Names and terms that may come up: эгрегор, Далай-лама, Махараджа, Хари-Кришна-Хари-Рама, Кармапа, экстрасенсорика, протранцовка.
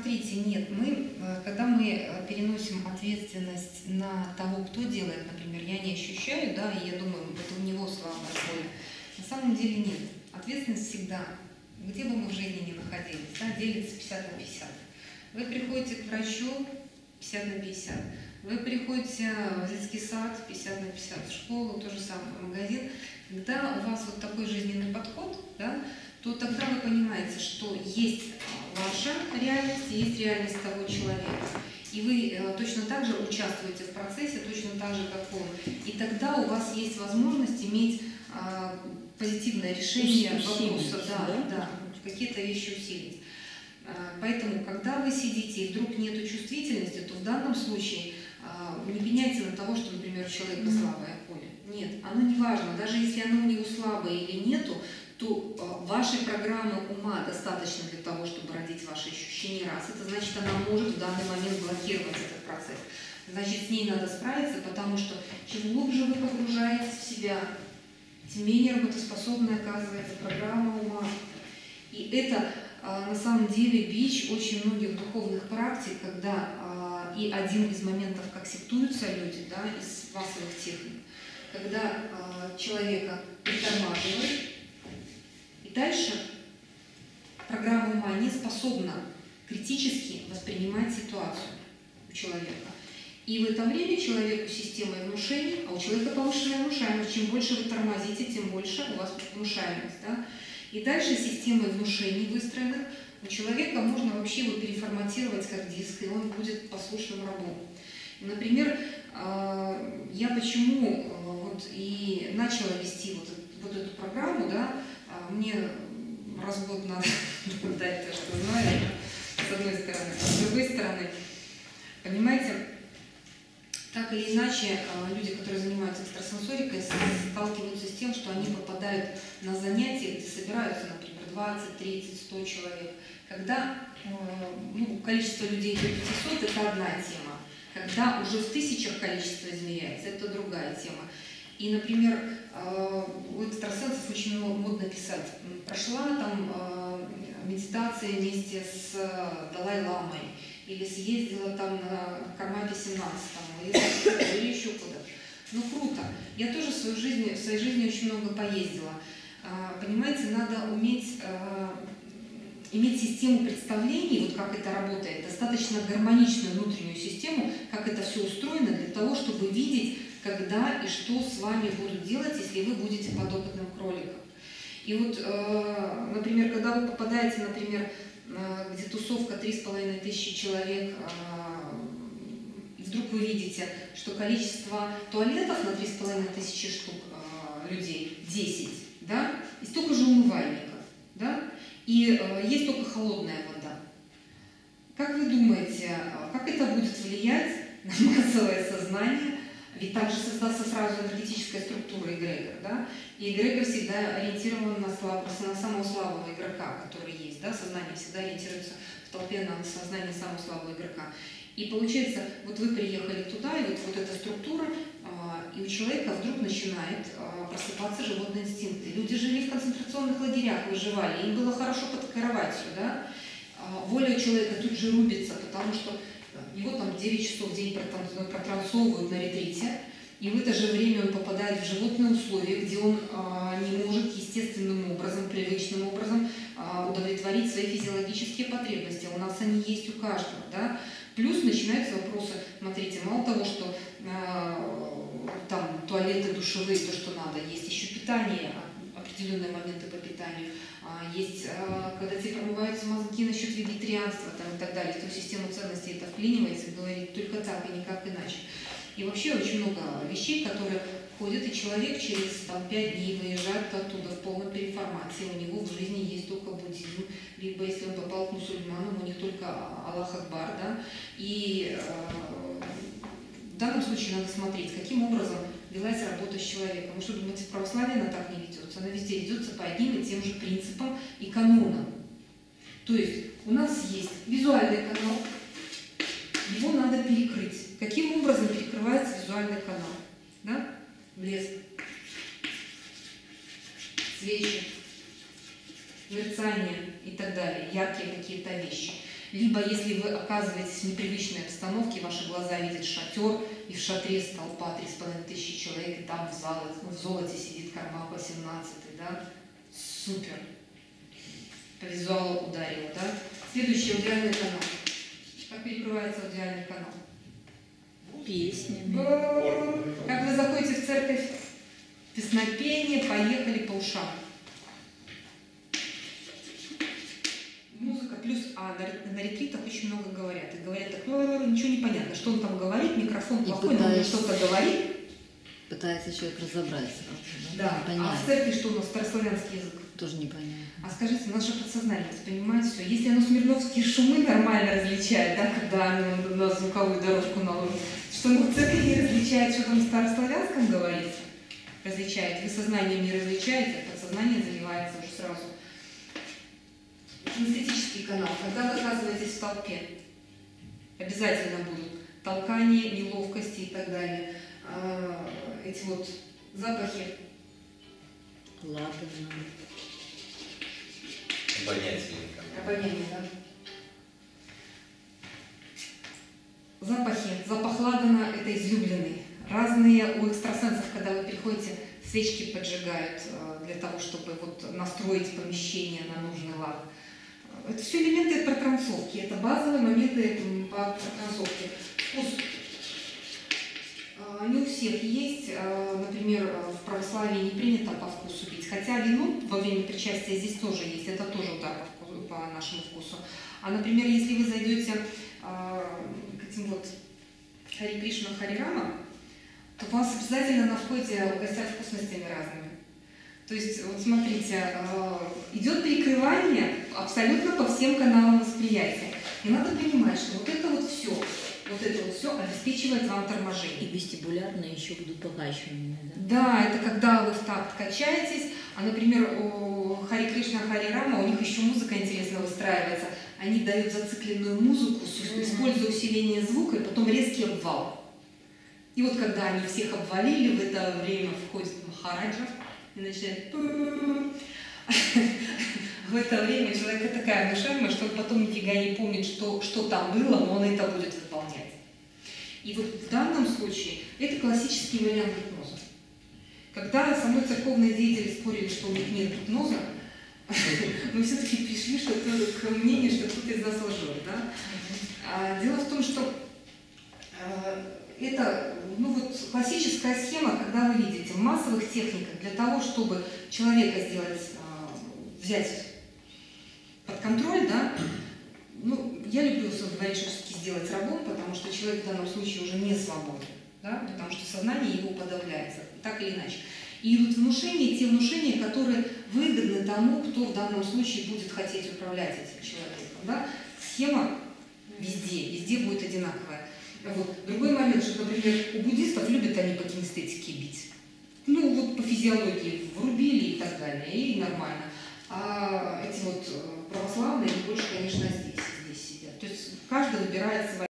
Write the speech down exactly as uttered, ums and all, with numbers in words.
Смотрите, нет, мы, когда мы переносим ответственность на того, кто делает, например, я не ощущаю, да, и я думаю, это у него слабая воля. На самом деле нет. Ответственность всегда, где бы мы в жизни ни находились, да, делится пятьдесят на пятьдесят. Вы приходите к врачу пятьдесят на пятьдесят, вы приходите в детский сад пятьдесят на пятьдесят, в школу, то же самое, в магазин. Когда у вас вот такой жизненный подход, да, то тогда вы понимаете, что есть ваша реальность, есть реальность того человека. И вы точно так же участвуете в процессе, точно так же, как он. И тогда у вас есть возможность иметь а, позитивное решение вопроса, да, да? Да, какие-то вещи усилить. А, поэтому, когда вы сидите и вдруг нет чувствительности, то в данном случае а, не пеняйте на того, что, например, у человека слабое поле. Нет, оно не важно, даже если оно у него слабое или нету, то вашей программы ума достаточно для того, чтобы родить ваши ощущения раз. Это значит, она может в данный момент блокировать этот процесс. Значит, с ней надо справиться, потому что чем глубже вы погружаетесь в себя, тем менее работоспособной оказывается программа ума. И это на самом деле бич очень многих духовных практик, когда и один из моментов, как сектуются люди, да, из массовых техник, когда человека притормаживают. И дальше программа ума не способна критически воспринимать ситуацию у человека. И в это время человеку системой внушений, а у человека повышенная внушаемость. Чем больше вы тормозите, тем больше у вас внушаемость. Да? И дальше системой внушений выстроенных у человека можно вообще его переформатировать как диск, и он будет послушным рабом. Например, я почему вот и начала вести вот, вот эту программу, да, мне раз в год надо дать то, что знаю, с одной стороны. С другой стороны, понимаете, так или иначе, люди, которые занимаются экстрасенсорикой, сталкиваются с тем, что они попадают на занятия, где собираются, например, двадцать, тридцать, сто человек. Когда ну, количество людей до пятисот – это одна тема. Когда уже в тысячах количество измеряется – это другая тема. И, например, у экстрасенсов очень модно писать. Прошла там медитация вместе с Далай-ламой, или съездила там на Кармапе семнадцать, там, или еще куда-то. Ну круто. Я тоже в своей жизни, в своей жизни очень много поездила. Понимаете, надо уметь иметь систему представлений, вот как это работает, достаточно гармоничную внутреннюю систему, как это все устроено, для того, чтобы видеть, когда и что с вами будут делать, если вы будете подопытным кроликом. И вот, э, например, когда вы попадаете, например, э, где тусовка три с половиной тысячи человек, э, и вдруг вы видите, что количество туалетов на три с половиной тысячи штук э, людей десять, да, и столько же умывальников, да, и э, есть только холодная вода. Как вы думаете, как это будет влиять на массовое сознание? Ведь также создастся сразу энергетическая структура эгрегор, да? И эгрегор всегда ориентирован на, слаб... на самого слабого игрока, который есть, да? Сознание всегда ориентируется в толпе на сознание самого слабого игрока. И получается, вот вы приехали туда, и вот, вот эта структура, э, и у человека вдруг начинает э, просыпаться животные инстинкты. Люди жили в концентрационных лагерях, выживали, им было хорошо под кроватью, да? Э, воля человека тут же рубится, потому что его там девять часов в день протранцовывают на ретрите, и в это же время он попадает в животные условия, где он а, не может естественным образом, привычным образом а, удовлетворить свои физиологические потребности. У нас они есть у каждого. Да? Плюс начинаются вопросы, смотрите, мало того, что а, там туалеты, душевые, то, что надо, есть еще питание, определенные моменты по питанию. Есть, когда тебе промываются мозги насчет вегетарианства там, и так далее, то систему ценностей это вклинивается и говорит только так и никак иначе. И вообще очень много вещей, которые входят, и человек через там, пять дней выезжает оттуда в полной переформации, у него в жизни есть только буддизм, либо если он попал к мусульманам, у них только Аллах Акбар, да? И э, в данном случае надо смотреть, каким образом велась работа с человеком. Вы что думаете, в православии она так не ведется? Она везде ведется по одним и тем же принципам и канонам. То есть у нас есть визуальный канал, его надо перекрыть. Каким образом перекрывается визуальный канал? Да? Блеск, свечи, мерцание и так далее, яркие какие-то вещи. Либо, если вы оказываетесь в непривычной обстановке, ваши глаза видят шатер, и в шатре толпа три с половиной тысячи человек, и там в золоте, ну, в золоте сидит Кармапа семнадцать, да? Супер! По визуалу ударило, да? Следующий аудиальный канал. Как перекрывается аудиальный канал? Песнями. Как вы заходите в церковь? Песнопение, поехали по ушам. Музыка плюс, а на, на ретритах очень много говорят. И говорят так, ничего не понятно, что он там говорит, микрофон плохой, но он что-то говорит. Пытается человек разобраться. Да, да. А в церкви что у нас? Старославянский язык. Тоже не понятно. А скажите, у нас же подсознание понимает все. Если оно смирновские шумы нормально различает, да, когда оно на звуковую дорожку наложит, что оно в церкви не различает, что там в старославянском говорится, различает. Вы сознанием не различаете, а подсознание заливается уже сразу. Кинестетический канал. Когда вы оказываетесь в толпе, обязательно будут толкания, неловкости и так далее. А, эти вот запахи. Ладно. Обоняние. Обоняние, да. Запахи. Запах ладана – это излюбленный. Разные у экстрасенсов, когда вы приходите, свечки поджигают для того, чтобы вот настроить помещение на нужный лад. Это все элементы протранцовки. Это базовые моменты по протранцовке. Вкус. Не у всех есть, например, в православии не принято по вкусу пить, хотя вино во время причастия здесь тоже есть, это тоже удар по, вкусу, по нашему вкусу. А, например, если вы зайдете к этим вот Хари-Кришна-Хари-Рама, то у вас обязательно на входе угостят вкусностями разными. То есть, вот смотрите, идет перекрывание абсолютно по всем каналам восприятия. И надо понимать, что вот это вот все. Вот это вот все обеспечивает вам торможение. И вестибулярно еще будут покачивания, да? Да, это когда вы в такт качаетесь. А, например, у Хари Кришна, Хари Рама, у них еще музыка интересно выстраивается. Они дают зацикленную музыку, используя усиление звука, и потом резкий обвал. И вот когда они всех обвалили, в это время входит Махараджа и начинает... В это время у человека такая душевная, что он потом нифига не помнит, что, что там было, но он это будет выполнять. И вот в данном случае это классический вариант гипноза. Когда со мной церковные деятели спорили, что у них нет гипноза, мы все-таки пришли к мнению, что кто-то из нас лжет. Дело в том, что это классическая схема, когда вы видите в массовых техниках для того, чтобы человека сделать, взять под контроль, да, ну, я люблю говорить, что все-таки сделать рабом, потому что человек в данном случае уже не свободен, да, потому что сознание его подавляется, так или иначе. И идут внушения, те внушения, которые выгодны тому, кто в данном случае будет хотеть управлять этим человеком, да. Схема везде, везде будет одинаковая. Вот. Другой момент, что, например, у буддистов любят они по кинестетике бить. Ну, вот по физиологии врубили и так далее, и нормально. А эти вот православные больше, конечно, здесь, здесь сидят. То есть каждый выбирает свои.